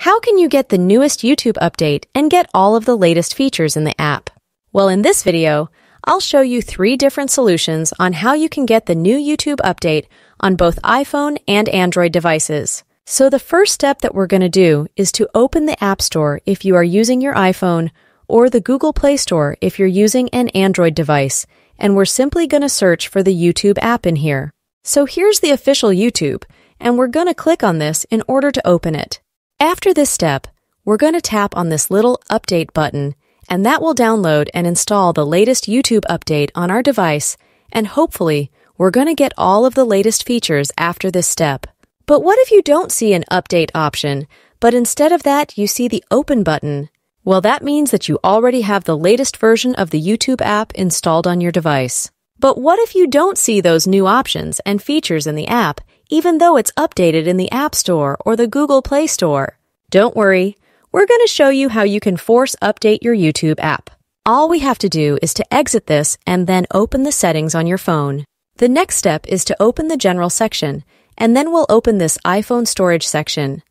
How can you get the newest YouTube update and get all of the latest features in the app? Well, in this video, I'll show you 3 different solutions on how you can get the new YouTube update on both iPhone and Android devices. So the first step that we're going to do is to open the App Store if you are using your iPhone or the Google Play Store if you're using an Android device, and we're simply going to search for the YouTube app in here. So here's the official YouTube, and we're going to click on this in order to open it. After this step, we're going to tap on this little update button, and that will download and install the latest YouTube update on our device, and hopefully, we're going to get all of the latest features after this step. But what if you don't see an update option, but instead of that, you see the open button? Well, that means that you already have the latest version of the YouTube app installed on your device. But what if you don't see those new options and features in the app, even though it's updated in the App Store or the Google Play Store? Don't worry, we're going to show you how you can force update your YouTube app. All we have to do is to exit this and then open the settings on your phone. The next step is to open the general section, and then we'll open this iPhone storage section.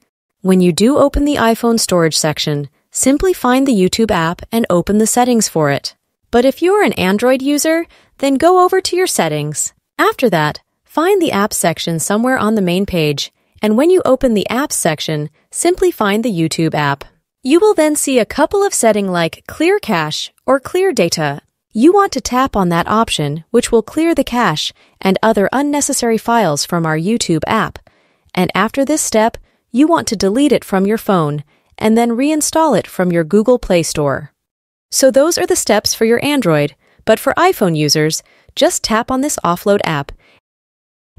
When you do open the iPhone storage section, simply find the YouTube app and open the settings for it. But if you're an Android user, then go over to your settings. After that, find the apps section somewhere on the main page, and when you open the apps section, simply find the YouTube app. You will then see a couple of settings like Clear Cache or Clear Data. You want to tap on that option, which will clear the cache and other unnecessary files from our YouTube app. And after this step, you want to delete it from your phone and then reinstall it from your Google Play Store. So those are the steps for your Android, but for iPhone users, just tap on this offload app,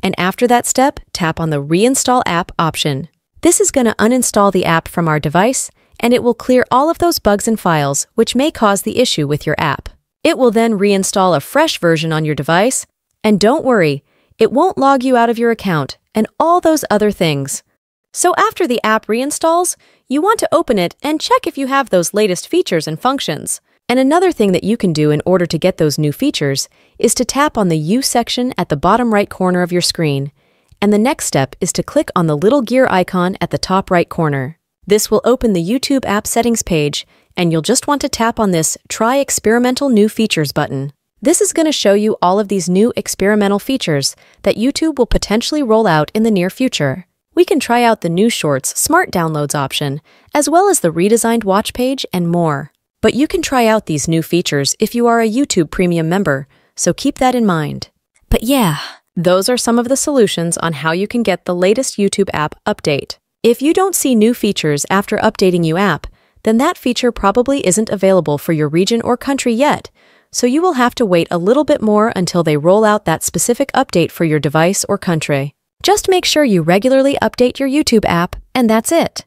and after that step, tap on the Reinstall App option. This is going to uninstall the app from our device, and it will clear all of those bugs and files which may cause the issue with your app. It will then reinstall a fresh version on your device, and don't worry, it won't log you out of your account and all those other things. So after the app reinstalls, you want to open it and check if you have those latest features and functions. And another thing that you can do in order to get those new features is to tap on the U section at the bottom right corner of your screen. And the next step is to click on the little gear icon at the top right corner. This will open the YouTube app settings page, and you'll just want to tap on this Try Experimental New Features button. This is going to show you all of these new experimental features that YouTube will potentially roll out in the near future. We can try out the new Shorts Smart Downloads option, as well as the redesigned watch page and more. But you can try out these new features if you are a YouTube Premium member, so keep that in mind. But yeah, those are some of the solutions on how you can get the latest YouTube app update. If you don't see new features after updating your app, then that feature probably isn't available for your region or country yet, so you will have to wait a little bit more until they roll out that specific update for your device or country. Just make sure you regularly update your YouTube app, and that's it.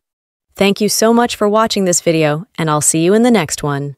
Thank you so much for watching this video, and I'll see you in the next one.